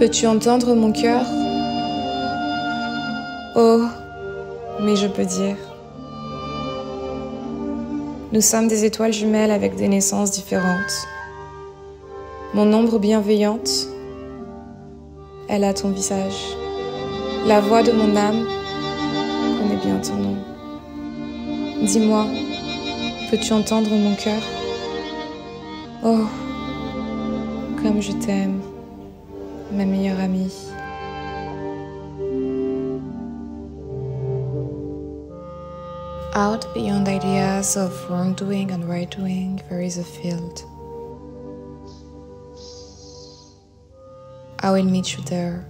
peux-tu entendre mon cœur? Oh, mais je peux dire. Nous sommes des étoiles jumelles avec des naissances différentes. Mon ombre bienveillante, elle a ton visage. La voix de mon âme connaît bien ton nom. Dis-moi, peux-tu entendre mon cœur? Oh, comme je t'aime, ma meilleure amie. Out beyond ideas of wrongdoing and right-doing, there is a field. I will meet you there.